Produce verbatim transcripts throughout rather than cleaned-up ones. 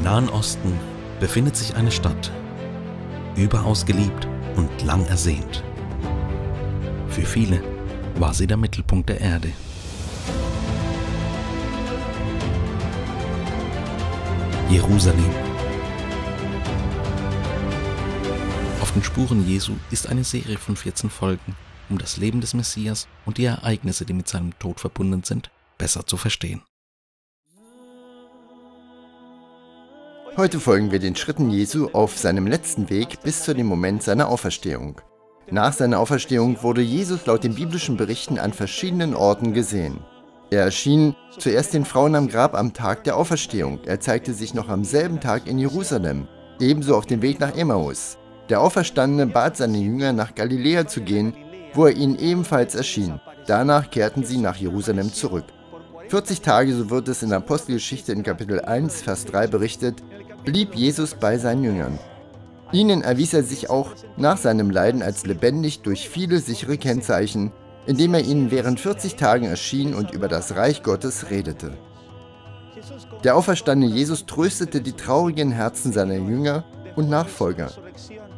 Im Nahen Osten befindet sich eine Stadt, überaus geliebt und lang ersehnt. Für viele war sie der Mittelpunkt der Erde. Jerusalem. Auf den Spuren Jesu ist eine Serie von vierzehn Folgen, um das Leben des Messias und die Ereignisse, die mit seinem Tod verbunden sind, besser zu verstehen. Heute folgen wir den Schritten Jesu auf seinem letzten Weg bis zu dem Moment seiner Auferstehung. Nach seiner Auferstehung wurde Jesus laut den biblischen Berichten an verschiedenen Orten gesehen. Er erschien zuerst den Frauen am Grab am Tag der Auferstehung. Er zeigte sich noch am selben Tag in Jerusalem, ebenso auf dem Weg nach Emmaus. Der Auferstandene bat seine Jünger, nach Galiläa zu gehen, wo er ihnen ebenfalls erschien. Danach kehrten sie nach Jerusalem zurück. vierzig Tage, so wird es in der Apostelgeschichte in Kapitel eins, Vers drei berichtet, blieb Jesus bei seinen Jüngern. Ihnen erwies er sich auch nach seinem Leiden als lebendig durch viele sichere Kennzeichen, indem er ihnen während vierzig Tagen erschien und über das Reich Gottes redete. Der auferstandene Jesus tröstete die traurigen Herzen seiner Jünger und Nachfolger.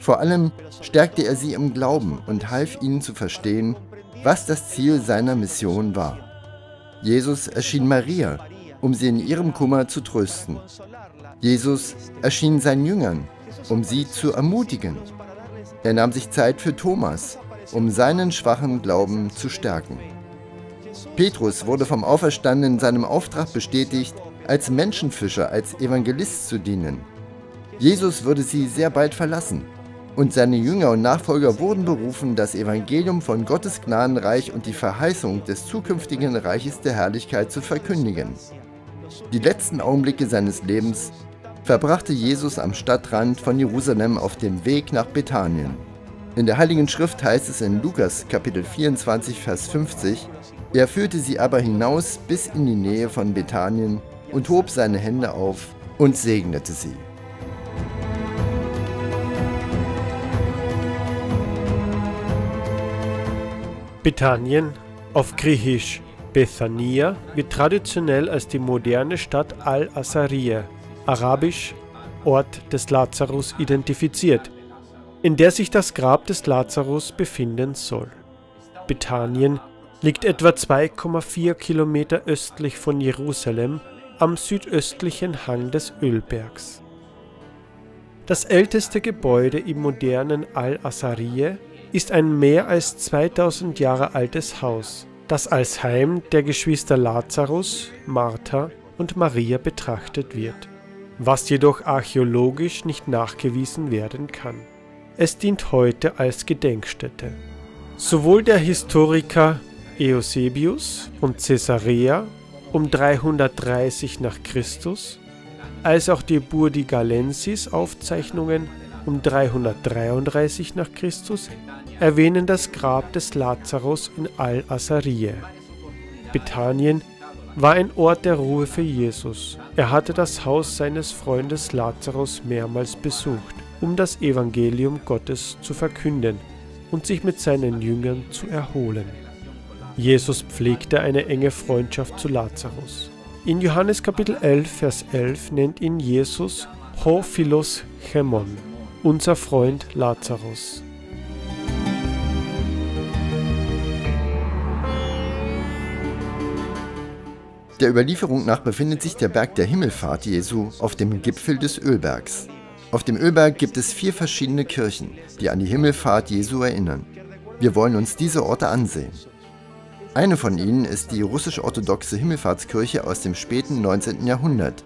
Vor allem stärkte er sie im Glauben und half ihnen zu verstehen, was das Ziel seiner Mission war. Jesus erschien Maria, um sie in ihrem Kummer zu trösten. Jesus erschien seinen Jüngern, um sie zu ermutigen. Er nahm sich Zeit für Thomas, um seinen schwachen Glauben zu stärken. Petrus wurde vom Auferstandenen in seinem Auftrag bestätigt, als Menschenfischer, als Evangelist zu dienen. Jesus würde sie sehr bald verlassen, und seine Jünger und Nachfolger wurden berufen, das Evangelium von Gottes Gnadenreich und die Verheißung des zukünftigen Reiches der Herrlichkeit zu verkündigen. Die letzten Augenblicke seines Lebens verbrachte Jesus am Stadtrand von Jerusalem auf dem Weg nach Bethanien. In der Heiligen Schrift heißt es in Lukas Kapitel vierundzwanzig, Vers fünfzig, er führte sie aber hinaus bis in die Nähe von Bethanien und hob seine Hände auf und segnete sie. Bethanien, auf Griechisch Bethania, wird traditionell als die moderne Stadt Al-Azariye, arabisch Ort des Lazarus, identifiziert, in der sich das Grab des Lazarus befinden soll. Bethanien liegt etwa zwei Komma vier Kilometer östlich von Jerusalem am südöstlichen Hang des Ölbergs. Das älteste Gebäude im modernen Al-Azariye ist ein mehr als zweitausend Jahre altes Haus, das als Heim der Geschwister Lazarus, Martha und Maria betrachtet wird, was jedoch archäologisch nicht nachgewiesen werden kann. Es dient heute als Gedenkstätte. Sowohl der Historiker Eusebius von Caesarea um dreihundertdreißig nach Christus als auch die Burdigalensis Aufzeichnungen um dreihundertdreiunddreißig nach Christus erwähnen das Grab des Lazarus in Al-Azariye. Bethanien war ein Ort der Ruhe für Jesus. Er hatte das Haus seines Freundes Lazarus mehrmals besucht, um das Evangelium Gottes zu verkünden und sich mit seinen Jüngern zu erholen. Jesus pflegte eine enge Freundschaft zu Lazarus. In Johannes Kapitel elf, Vers elf nennt ihn Jesus Ho Philos Hemon, unser Freund Lazarus. Der Überlieferung nach befindet sich der Berg der Himmelfahrt Jesu auf dem Gipfel des Ölbergs. Auf dem Ölberg gibt es vier verschiedene Kirchen, die an die Himmelfahrt Jesu erinnern. Wir wollen uns diese Orte ansehen. Eine von ihnen ist die russisch-orthodoxe Himmelfahrtskirche aus dem späten neunzehnten Jahrhundert.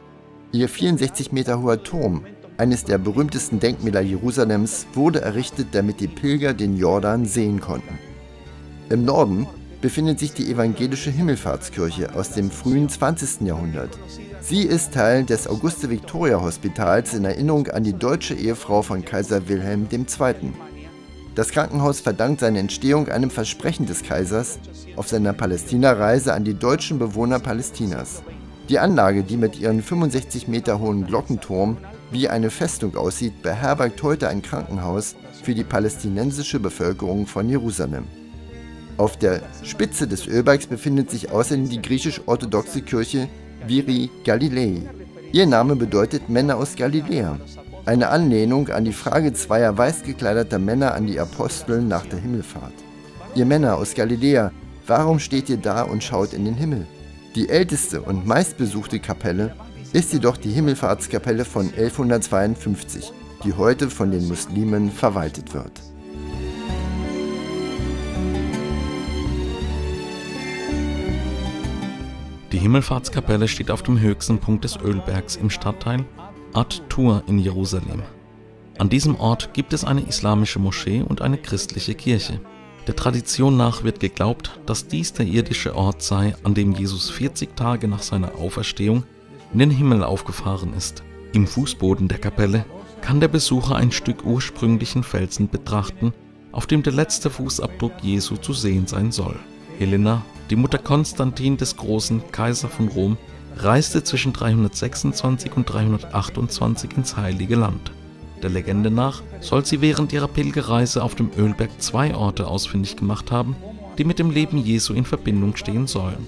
Ihr vierundsechzig Meter hoher Turm, eines der berühmtesten Denkmäler Jerusalems, wurde errichtet, damit die Pilger den Jordan sehen konnten. Im Norden befindet sich die evangelische Himmelfahrtskirche aus dem frühen zwanzigsten Jahrhundert. Sie ist Teil des Auguste Victoria Hospitals in Erinnerung an die deutsche Ehefrau von Kaiser Wilhelm der Zweite Das Krankenhaus verdankt seine Entstehung einem Versprechen des Kaisers auf seiner Palästina-Reise an die deutschen Bewohner Palästinas. Die Anlage, die mit ihren fünfundsechzig Meter hohen Glockenturm wie eine Festung aussieht, beherbergt heute ein Krankenhaus für die palästinensische Bevölkerung von Jerusalem. Auf der Spitze des Ölbergs befindet sich außerdem die griechisch-orthodoxe Kirche Viri Galilei. Ihr Name bedeutet Männer aus Galiläa, eine Anlehnung an die Frage zweier weiß gekleideter Männer an die Apostel nach der Himmelfahrt. Ihr Männer aus Galiläa, warum steht ihr da und schaut in den Himmel? Die älteste und meistbesuchte Kapelle ist jedoch die Himmelfahrtskapelle von elfhundertzweiundfünfzig, die heute von den Muslimen verwaltet wird. Die Himmelfahrtskapelle steht auf dem höchsten Punkt des Ölbergs im Stadtteil Ad-Tur in Jerusalem. An diesem Ort gibt es eine islamische Moschee und eine christliche Kirche. Der Tradition nach wird geglaubt, dass dies der irdische Ort sei, an dem Jesus vierzig Tage nach seiner Auferstehung in den Himmel aufgefahren ist. Im Fußboden der Kapelle kann der Besucher ein Stück ursprünglichen Felsen betrachten, auf dem der letzte Fußabdruck Jesu zu sehen sein soll. Helena, die Mutter Konstantin des Großen, Kaiser von Rom, reiste zwischen dreihundertsechsundzwanzig und dreihundertachtundzwanzig ins Heilige Land. Der Legende nach soll sie während ihrer Pilgerreise auf dem Ölberg zwei Orte ausfindig gemacht haben, die mit dem Leben Jesu in Verbindung stehen sollen.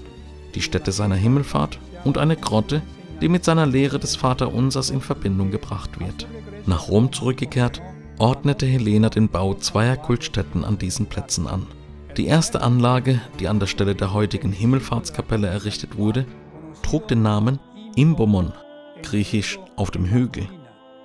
Die Stätte seiner Himmelfahrt und eine Grotte, die mit seiner Lehre des Vaterunsers in Verbindung gebracht wird. Nach Rom zurückgekehrt, ordnete Helena den Bau zweier Kultstätten an diesen Plätzen an. Die erste Anlage, die an der Stelle der heutigen Himmelfahrtskapelle errichtet wurde, trug den Namen Imbomon, griechisch auf dem Hügel,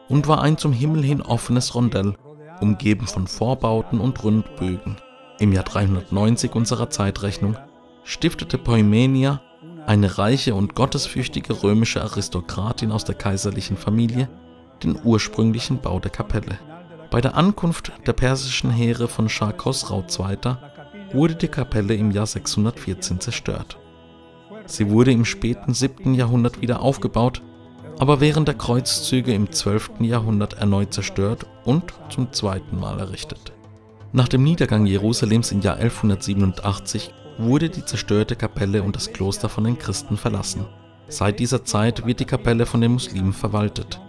und war ein zum Himmel hin offenes Rondell, umgeben von Vorbauten und Rundbögen. Im Jahr dreihundertneunzig unserer Zeitrechnung stiftete Poimenia, eine reiche und gottesfürchtige römische Aristokratin aus der kaiserlichen Familie, den ursprünglichen Bau der Kapelle. Bei der Ankunft der persischen Heere von Scharkosrau der Zweite wurde die Kapelle im Jahr sechshundertvierzehn zerstört. Sie wurde im späten siebten Jahrhundert wieder aufgebaut, aber während der Kreuzzüge im zwölften Jahrhundert erneut zerstört und zum zweiten Mal errichtet. Nach dem Niedergang Jerusalems im Jahr elfhundertsiebenundachtzig wurde die zerstörte Kapelle und das Kloster von den Christen verlassen. Seit dieser Zeit wird die Kapelle von den Muslimen verwaltet.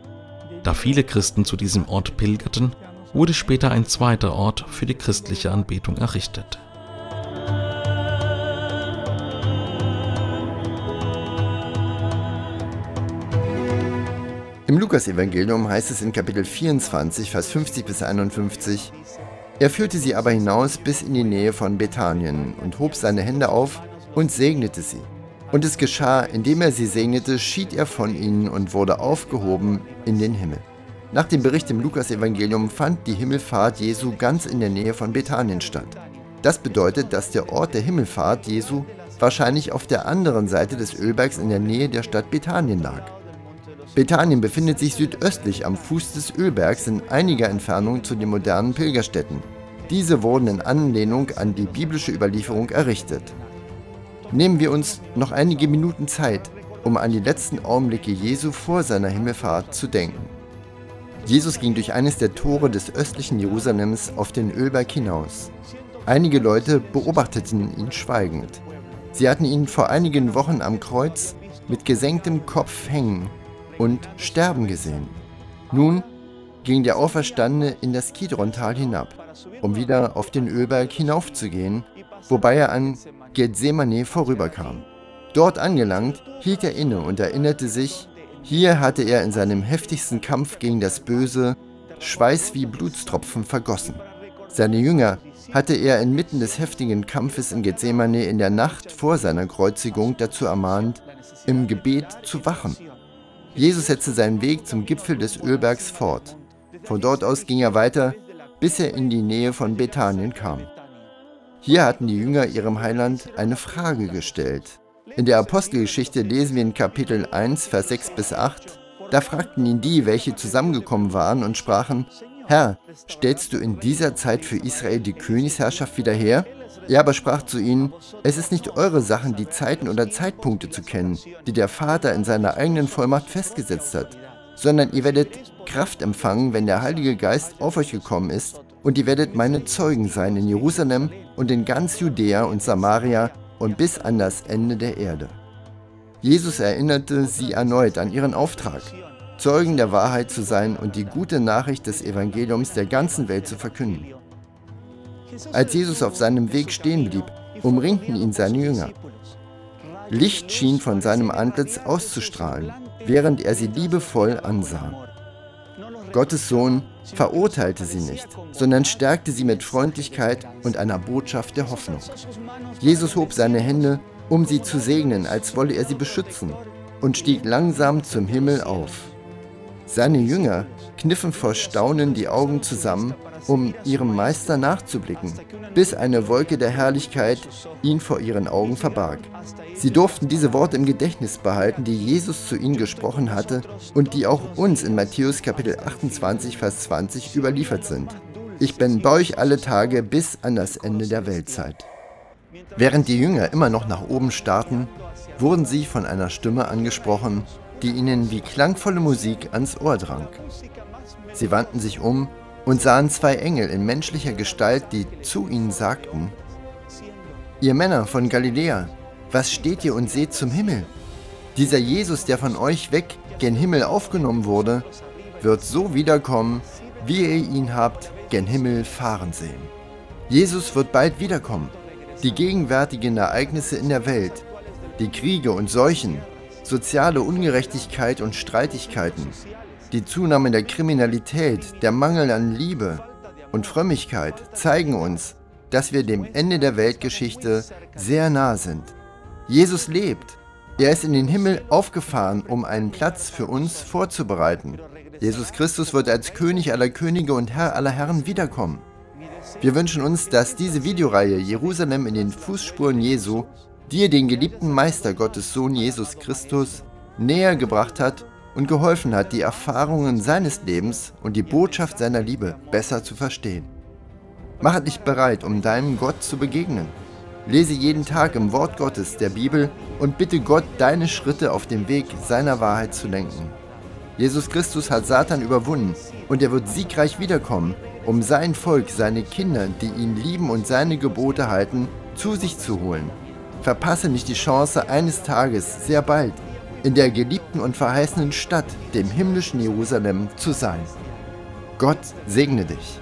Da viele Christen zu diesem Ort pilgerten, wurde später ein zweiter Ort für die christliche Anbetung errichtet. Im Lukas-Evangelium heißt es in Kapitel vierundzwanzig, Vers fünfzig bis einundfünfzig, er führte sie aber hinaus bis in die Nähe von Bethanien und hob seine Hände auf und segnete sie. Und es geschah, indem er sie segnete, schied er von ihnen und wurde aufgehoben in den Himmel. Nach dem Bericht im Lukas-Evangelium fand die Himmelfahrt Jesu ganz in der Nähe von Bethanien statt. Das bedeutet, dass der Ort der Himmelfahrt Jesu wahrscheinlich auf der anderen Seite des Ölbergs in der Nähe der Stadt Bethanien lag. Bethanien befindet sich südöstlich am Fuß des Ölbergs in einiger Entfernung zu den modernen Pilgerstätten. Diese wurden in Anlehnung an die biblische Überlieferung errichtet. Nehmen wir uns noch einige Minuten Zeit, um an die letzten Augenblicke Jesu vor seiner Himmelfahrt zu denken. Jesus ging durch eines der Tore des östlichen Jerusalems auf den Ölberg hinaus. Einige Leute beobachteten ihn schweigend. Sie hatten ihn vor einigen Wochen am Kreuz mit gesenktem Kopf hängen und sterben gesehen. Nun ging der Auferstandene in das Kidrontal hinab, um wieder auf den Ölberg hinaufzugehen, wobei er an Gethsemane vorüberkam. Dort angelangt, hielt er inne und erinnerte sich, hier hatte er in seinem heftigsten Kampf gegen das Böse Schweiß wie Blutstropfen vergossen. Seine Jünger hatte er inmitten des heftigen Kampfes in Gethsemane in der Nacht vor seiner Kreuzigung dazu ermahnt, im Gebet zu wachen. Jesus setzte seinen Weg zum Gipfel des Ölbergs fort. Von dort aus ging er weiter, bis er in die Nähe von Bethanien kam. Hier hatten die Jünger ihrem Heiland eine Frage gestellt. In der Apostelgeschichte lesen wir in Kapitel eins, Vers sechs bis acht, da fragten ihn die, welche zusammengekommen waren und sprachen, Herr, stellst du in dieser Zeit für Israel die Königsherrschaft wieder her? Er aber sprach zu ihnen, es ist nicht eure Sache, die Zeiten oder Zeitpunkte zu kennen, die der Vater in seiner eigenen Vollmacht festgesetzt hat, sondern ihr werdet Kraft empfangen, wenn der Heilige Geist auf euch gekommen ist, und ihr werdet meine Zeugen sein in Jerusalem und in ganz Judäa und Samaria und bis an das Ende der Erde. Jesus erinnerte sie erneut an ihren Auftrag, Zeugen der Wahrheit zu sein und die gute Nachricht des Evangeliums der ganzen Welt zu verkünden. Als Jesus auf seinem Weg stehen blieb, umringten ihn seine Jünger. Licht schien von seinem Antlitz auszustrahlen. während er sie liebevoll ansah. Gottes Sohn verurteilte sie nicht, sondern stärkte sie mit Freundlichkeit und einer Botschaft der Hoffnung. Jesus hob seine Hände, um sie zu segnen, als wolle er sie beschützen, und stieg langsam zum Himmel auf. Seine Jünger kniffen vor Staunen die Augen zusammen, um ihrem Meister nachzublicken, bis eine Wolke der Herrlichkeit ihn vor ihren Augen verbarg. Sie durften diese Worte im Gedächtnis behalten, die Jesus zu ihnen gesprochen hatte und die auch uns in Matthäus Kapitel achtundzwanzig, Vers zwanzig überliefert sind. Ich bin bei euch alle Tage bis an das Ende der Weltzeit. Während die Jünger immer noch nach oben starrten, wurden sie von einer Stimme angesprochen, die ihnen wie klangvolle Musik ans Ohr drang. Sie wandten sich um und sahen zwei Engel in menschlicher Gestalt, die zu ihnen sagten: Ihr Männer von Galiläa, was steht ihr und seht zum Himmel? Dieser Jesus, der von euch weg gen Himmel aufgenommen wurde, wird so wiederkommen, wie ihr ihn habt gen Himmel fahren sehen. Jesus wird bald wiederkommen. Die gegenwärtigen Ereignisse in der Welt, die Kriege und Seuchen, soziale Ungerechtigkeit und Streitigkeiten, die Zunahme der Kriminalität, der Mangel an Liebe und Frömmigkeit zeigen uns, dass wir dem Ende der Weltgeschichte sehr nah sind. Jesus lebt. Er ist in den Himmel aufgefahren, um einen Platz für uns vorzubereiten. Jesus Christus wird als König aller Könige und Herr aller Herren wiederkommen. Wir wünschen uns, dass diese Videoreihe Jerusalem in den Fußspuren Jesu dir den geliebten Meister Gottes Sohn Jesus Christus näher gebracht hat und geholfen hat, die Erfahrungen seines Lebens und die Botschaft seiner Liebe besser zu verstehen. Mache dich bereit, um deinem Gott zu begegnen. Lese jeden Tag im Wort Gottes, der Bibel, und bitte Gott, deine Schritte auf dem Weg seiner Wahrheit zu lenken. Jesus Christus hat Satan überwunden und er wird siegreich wiederkommen, um sein Volk, seine Kinder, die ihn lieben und seine Gebote halten, zu sich zu holen. Verpasse nicht die Chance eines Tages, sehr bald, in der geliebten und verheißenen Stadt, dem himmlischen Jerusalem, zu sein. Gott segne dich.